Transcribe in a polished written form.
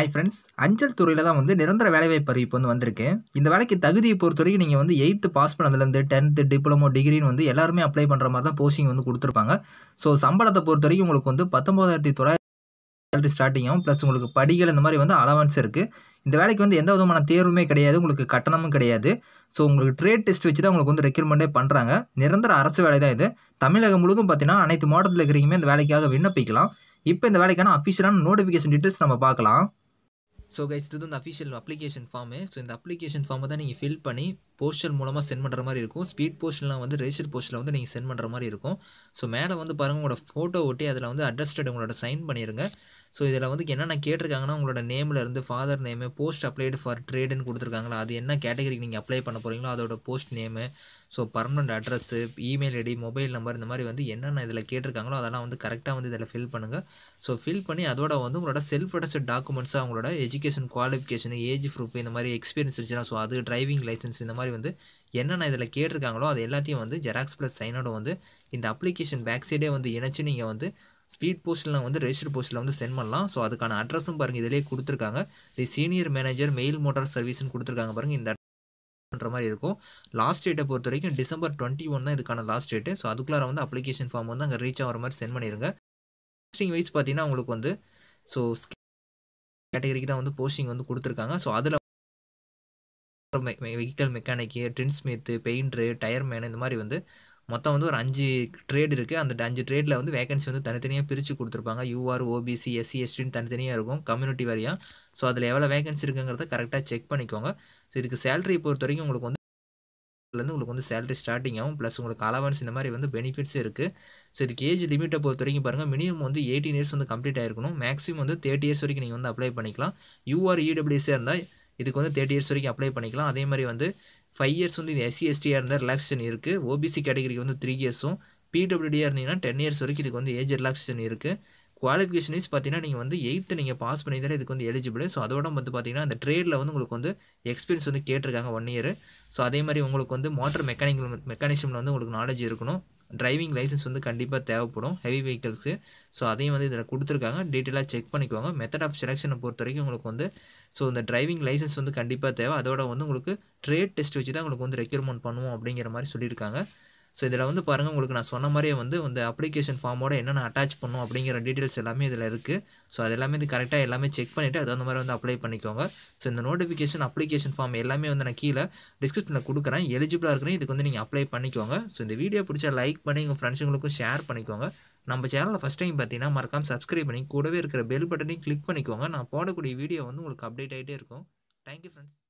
Hi friends, அஞ்சல் துறையில தான் வந்து நிரந்தர வேலைவாய்ப்பு அறிவிப்பு வந்து வந்திருக்கு. இந்த வேலைக்கு தகுதியை பொறுத்த வரைக்கும் நீங்கள் வந்து 8th பாஸ் பண்ணதுலேருந்து 10th டிப்ளமோ டிகிரின்னு வந்து எல்லாருமே அப்ளை பண்ணுற மாதிரி தான் போஸ்டிங் வந்து கொடுத்துருப்பாங்க. ஸோ சம்பளத்தை பொறுத்த வரைக்கும் உங்களுக்கு வந்து 19,900 ஸ்டார்டிங் ஆகும். ப்ளஸ் உங்களுக்கு படிகள் இந்த மாதிரி வந்து அலவன்ஸ் இருக்குது. இந்த வேலைக்கு வந்து எந்த விதமான தேர்வுமே கிடையாது, உங்களுக்கு கட்டணமும் கிடையாது. ஸோ உங்களுக்கு ட்ரேட் டெஸ்ட் வச்சு தான் உங்களுக்கு வந்து ரெக்ரூட்மெண்ட்டே பண்ணுறாங்க. நிரந்தர அரசு வேலை தான் இது. தமிழகம் முழுவதும் பார்த்தீங்கன்னா அனைத்து மாவட்டத்தில் இருக்கிறீங்க இந்த வேலைக்காக விண்ணப்பிக்கலாம். இப்போ இந்த வேலைக்கான அஃபிஷியலான நோட்டிஃபிகேஷன் டீட்டெயில்ஸ் நம்ம பார்க்கலாம். ஸோ கைஸ், இது வந்து அஃபிஷியல் அப்ளிகேஷன் ஃபார்மு. ஸோ இந்த அப்ளிகேஷன் ஃபார்மை தான் நீங்கள் ஃபில் பண்ணி போஸ்டல் மூலமாக சென்ட் பண்ணுற மாதிரி இருக்கும். ஸ்பீட் போஸ்ட்லாம் வந்து ரெஜிஸ்டர் போஸ்ட்டில் வந்து நீங்கள் சென்ட் பண்ணுற மாதிரி இருக்கும். ஸோ மேலே வந்து பாருங்கள், உங்களோட ஃபோட்டோ ஒட்டி அதில் வந்து அட்ரஸ்டட் உங்களோட சைன் பண்ணிடுங்க. ஸோ இதில் வந்து என்னென்ன கேட்டிருக்காங்கன்னா, உங்களோட நேமில் இருந்து father name, post applied for ட்ரேடுன்னு கொடுத்துருக்காங்களா, அது என்ன கேட்டகரிக்கு நீங்கள் அப்ளை பண்ண போகிறீங்களோ அதோட post name, so permanent address, email ID, mobile number, இந்த மாதிரி வந்து என்னென்ன இதில் கேட்டிருக்காங்களோ அதெல்லாம் வந்து கரெக்டாக வந்து இதில் ஃபில் பண்ணுங்கள். ஸோ ஃபில் பண்ணி அதோட வந்து உங்களோட செல்ஃப் அட்டஸ்டட் டாக்குமெண்ட்ஸாக அவங்களோட எஜுகேஷன் குவாலிஃபிகேஷன், ஏஜ் ப்ரூஃப், இந்த மாதிரி எக்ஸ்பீரியன்ஸ் இருந்துச்சுன்னா, ஸோ அது டிரைவிங் லைசன்ஸ், இந்த மாதிரி வந்து என்னென்ன இதில் கேட்டிருக்காங்களோ அது எல்லாத்தையும் வந்து ஜெராக்ஸ் ப்ளஸ் சைனோட வந்து இந்த அப்ளிகேஷன் பேக் சைடே வந்து இணைச்சு நீங்கள் வந்து ஸ்பீட் போஸ்ட்லாம் வந்து ரெஜிஸ்டர் போஸ்ட்டில் வந்து சென்ட் பண்ணலாம். ஸோ அதுக்கான அட்ரஸும் பாருங்கள் இதிலே கொடுத்துருக்காங்க. The senior manager mail motor சர்வீஸ்ன்னு கொடுத்துருக்காங்க. பாருங்கள் இந்த பண்ணுற மாதிரி இருக்கும். லாஸ்ட் டேட்டை பொறுத்த வரைக்கும் டிசம்பர் 21 தான் இதுக்கான லாஸ்ட் டேட்டு. ஸோ அதுக்குள்ளார வந்து அப்ளிகேஷன் ஃபார்ம் வந்து அங்கே ரீச் ஆகிற மாதிரி சென்ட் பண்ணிடுங்க. போஸ்டிங் வைஸ் பார்த்தீங்கன்னா உங்களுக்கு வந்து ஸோ கேட்டகரிக்கு தான் வந்து போஸ்டிங் வந்து கொடுத்துருக்காங்க. ஸோ அதில் vehicle mechanic, tin smith, painter, tyre man, இந்த மாதிரி வந்து மொத்தம் வந்து ஒரு 5 ட்ரேட் இருக்குது. அந்த 5 ட்ரேடில் வந்து வேகன்சி வந்து தனித்தனியாக பிரித்து கொடுத்துருப்பாங்க. UR, OBC, SC, STன்னு தனித்தனியாக இருக்கும் கம்யூனிட்டி வரியாக. ஸோ அதில் எவ்வளோ வேகன்சி இருக்குங்கிறத கரெக்டாக செக் பண்ணிக்கோங்க. ஸோ இதுக்கு சேலரி பொறுத்த வரைக்கும் உங்களுக்கு வந்து சேலரி ஸ்டார்டிங் ஆகும். ப்ளஸ் உங்களுக்கு அலவன்ஸ், இந்த மாதிரி வந்து பெனிஃபிட்ஸ் இருக்குது. ஸோ இதுக்கு ஏஜ் லிமிட்டை பொறுத்த வரைக்கும் பாருங்கள், மினிமம் வந்து 18 இயர்ஸ் வந்து கம்ப்ளீட் ஆகிருக்கணும். மேக்ஸிமம் வந்து 30 இயர்ஸ் வரைக்கும் நீங்கள் வந்து அப்ளை பண்ணிக்கலாம். UR EWSஆக இருந்தால் இதுக்கு வந்து 30 இயர்ஸ் வரைக்கும் அப்ளை பண்ணிக்கலாம். அதே மாதிரி வந்து 5 இயர்ஸ் வந்து இந்த SC STயாக இருந்தால் ரிலாக்ஸேஷன் இருக்குது. OBC கேட்டகரிக்கு வந்து 3 இயர்ஸும், PWDயாக இருந்தீங்கன்னா 10 இயர்ஸ் வரைக்கும் இதுக்கு வந்து ஏஜ் ரிலாக்ஸேஷன் இருக்குது. குவாலிஃபிகேஷன் வைஸ் பார்த்தீங்கன்னா நீங்கள் வந்து 8th நீங்கள் பாஸ் பண்ணியிருந்தாலே இதுக்கு வந்து எலிஜிபிள். ஸோ அதோட வந்து பார்த்தீங்கன்னா அந்த ட்ரேடில் வந்து உங்களுக்கு வந்து எக்ஸ்பீரியன்ஸ் வந்து கேட்டிருக்காங்க 1 இயர். ஸோ அதே மாதிரி உங்களுக்கு வந்து மோட்டர் மெக்கானிசமில் வந்து உங்களுக்கு நாலேஜ் இருக்கணும். டிரைவிங் லைசன்ஸ் வந்து கண்டிப்பாக தேவைப்படும் ஹெவி வெஹிக்கிள்ஸு. ஸோ அதையும் வந்து இதில் கொடுத்துருக்காங்க, டீட்டெயிலாக செக் பண்ணிக்குவாங்க. மெத்தட் ஆஃப் செலெக்ஷனை பொறுத்த வரைக்கும் உங்களுக்கு வந்து ஸோ இந்த டிரைவிங் லைசன்ஸ் வந்து கண்டிப்பாக தேவை. அதோட வந்து உங்களுக்கு ட்ரேட் டெஸ்ட் வச்சு தான் உங்களுக்கு வந்து ரெக்யூர்மெண்ட் பண்ணுவோம் அப்படிங்கிற மாதிரி சொல்லியிருக்காங்க. ஸோ இதில் வந்து பாருங்கள், உங்களுக்கு நான் சொன்ன மாதிரியே வந்து இந்த அப்ளிகேஷன் ஃபார்மோட என்னென்ன அட்டாச் பண்ணும் அப்படிங்கிற டீட்டெயில்ஸ் எல்லாமே இதில் இருக்குது. ஸோ அது எல்லாமே இது கரெக்டாக எல்லாமே செக் பண்ணிவிட்டு அது அந்த மாதிரி வந்து அப்ளை பண்ணிக்கோங்க. ஸோ இந்த நோட்டிஃபிகேஷன் அப்ளிகேஷன் ஃபார்ம் எல்லாமே வந்து நான் கீழே டிஸ்கிரிப்ஷனில் கொடுக்குறேன். எலிஜிபிளாக இருக்கிறேன், இதுக்கு வந்து நீங்கள் அப்ளை பண்ணிக்கோங்க. ஸோ இந்த வீடியோ பிடிச்சா லைக் பண்ணி உங்கள் ஃப்ரெண்ட்ஸுங்களுக்கும் ஷேர் பண்ணிக்கோங்க. நம்ம சேனலில் ஃபஸ்ட் டைம் பார்த்தீங்கன்னா மறக்காமல் சப்ஸ்கிரைப் பண்ணி கூடவே இருக்கிற பெல் பட்டனையும் கிளிக் பண்ணிக்கோங்க. நான் போடக்கூடிய வீடியோ வந்து உங்களுக்கு அப்டேட் ஆகிட்டே இருக்கும். Thank you friends.